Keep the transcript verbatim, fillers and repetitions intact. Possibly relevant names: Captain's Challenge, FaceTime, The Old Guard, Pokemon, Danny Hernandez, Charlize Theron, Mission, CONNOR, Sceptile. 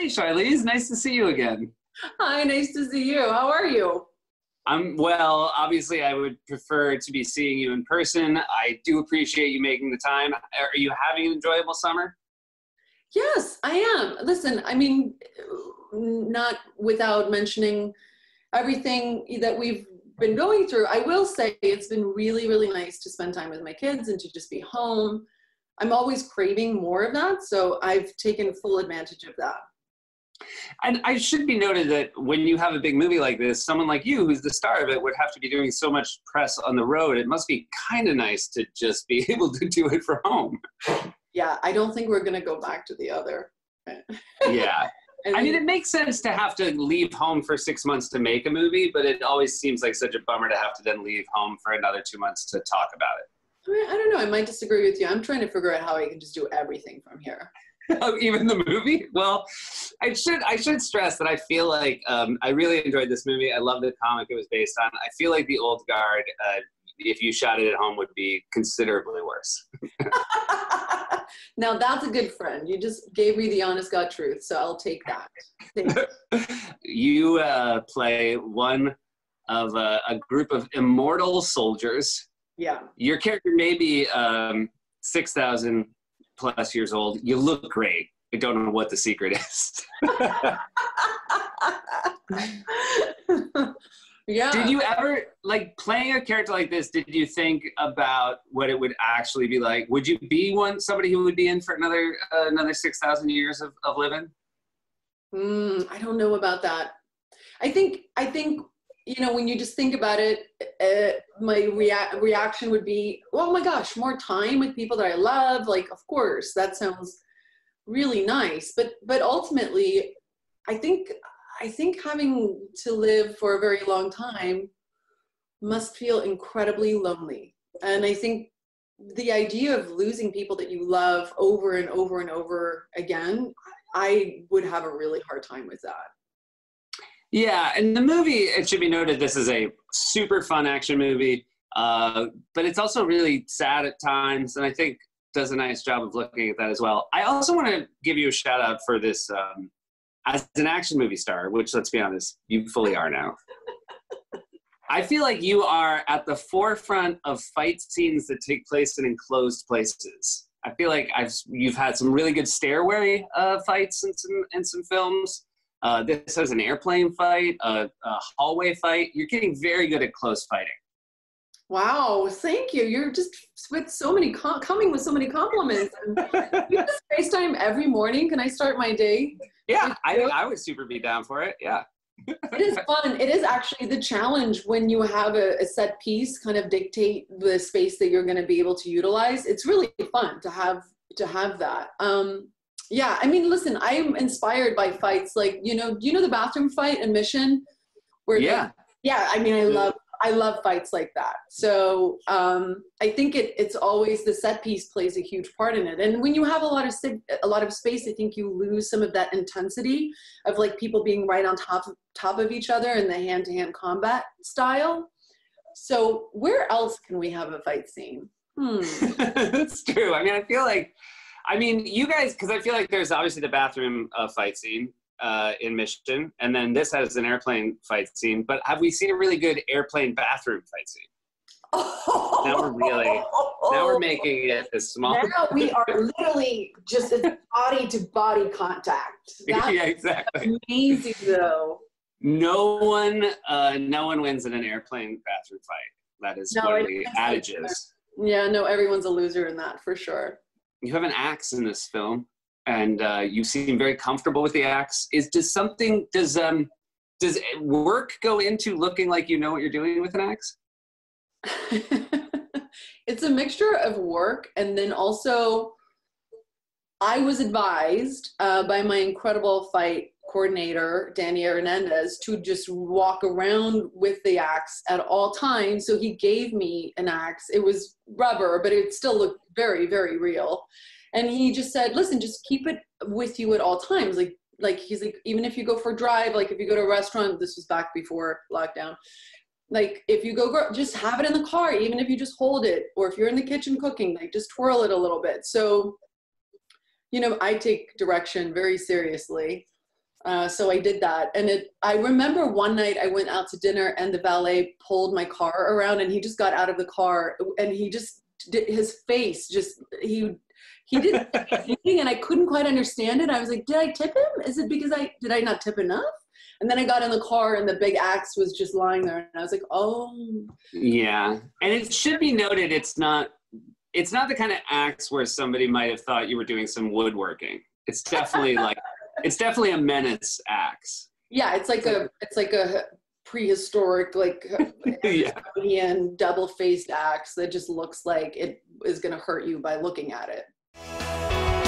Hey, Charlize, nice to see you again. Hi, nice to see you. How are you? I'm well. Obviously, I would prefer to be seeing you in person. I do appreciate you making the time. Are you having an enjoyable summer? Yes, I am. Listen, I mean, not without mentioning everything that we've been going through, I will say it's been really, really nice to spend time with my kids and to just be home. I'm always craving more of that, so I've taken full advantage of that. And I should be noted that when you have a big movie like this, someone like you, who's the star of it, would have to be doing so much press on the road. It must be kind of nice to just be able to do it from home. Yeah, I don't think we're going to go back to the other. Yeah. I mean, I mean, it makes sense to have to leave home for six months to make a movie, but it always seems like such a bummer to have to then leave home for another two months to talk about it. I mean, I don't know. I might disagree with you. I'm trying to figure out how I can just do everything from here. Oh, even the movie? Well, I should I should stress that I feel like um, I really enjoyed this movie. I love the comic it was based on. I feel like The Old Guard, uh, if you shot it at home, would be considerably worse. Now, that's a good friend. You just gave me the honest God truth, so I'll take that. Thank you. You uh, play one of a, a group of immortal soldiers. Yeah. Your character may be um, six thousand plus years old. You look great. I don't know what the secret is. Yeah. Did you ever, like, playing a character like this, did you think about what it would actually be like? Would you be one somebody who would be in for another uh, another six thousand years of, of living? Mm, I don't know about that. I think, I think you know, when you just think about it, uh, my rea reaction would be, oh my gosh, more time with people that I love. Like, of course, that sounds really nice. But, but ultimately, I think... I think having to live for a very long time must feel incredibly lonely. And I think the idea of losing people that you love over and over and over again, I would have a really hard time with that. Yeah, and the movie, it should be noted, this is a super fun action movie, uh, but it's also really sad at times, and I think does a nice job of looking at that as well. I also want to give you a shout out for this, um, as an action movie star, which, let's be honest, you fully are now. I feel like you are at the forefront of fight scenes that take place in enclosed places. I feel like I've, you've had some really good stairway uh, fights in some, in some films. Uh, this has an airplane fight, a, a hallway fight. You're getting very good at close fighting. Wow, thank you. You're just with so many com coming with so many compliments. You just FaceTime every morning. Can I start my day? Yeah, I, I would super be down for it, yeah. It is fun. It is actually the challenge when you have a, a set piece kind of dictate the space that you're going to be able to utilize. It's really fun to have to have that. Um, yeah, I mean, listen, I'm inspired by fights. Like, you know, you know the bathroom fight in Mission? Where yeah. Like, yeah, I mean, I love, I love fights like that. So um, I think it, it's always the set piece plays a huge part in it. And when you have a lot of a lot of space, I think you lose some of that intensity of like people being right on top of, top of each other in the hand-to-hand combat style. So where else can we have a fight scene? Hmm. That's true. I mean, I feel like, I mean, you guys, because I feel like there's obviously the bathroom uh, fight scene. Uh, in Mission, and then this has an airplane fight scene. But have we seen a really good airplane bathroom fight scene? Oh, now we're really, now we're making it as small. Now we are literally just body to body contact. That's yeah, exactly. Amazing though. No one, uh, no one wins in an airplane bathroom fight. That is no, one of the adages. Yeah, no, everyone's a loser in that for sure. You have an axe in this film. And uh, you seem very comfortable with the axe. Is does something does um does work go into looking like you know what you're doing with an axe? It's a mixture of work, and then also I was advised uh, by my incredible fight coordinator Danny Hernandez to just walk around with the axe at all times. So he gave me an axe. It was rubber, but it still looked very, very real. And he just said, listen, just keep it with you at all times. Like, like he's like, even if you go for a drive, like if you go to a restaurant, this was back before lockdown. Like if you go, just have it in the car, even if you just hold it, or if you're in the kitchen cooking, like just twirl it a little bit. So, you know, I take direction very seriously. Uh, so I did that. And it, I remember one night I went out to dinner and the valet pulled my car around and he just got out of the car and he just did his face just, he, he didn't anything and I couldn't quite understand it. I was like, did I tip him? Is it because I, did I not tip enough? And then I got in the car and the big axe was just lying there. And I was like, oh. Yeah. And it should be noted, it's not, it's not the kind of axe where somebody might've thought you were doing some woodworking. It's definitely like, it's definitely a menace axe. Yeah, it's like a it's like a prehistoric, like yeah. double-faced axe that just looks like it is going to hurt you by looking at it.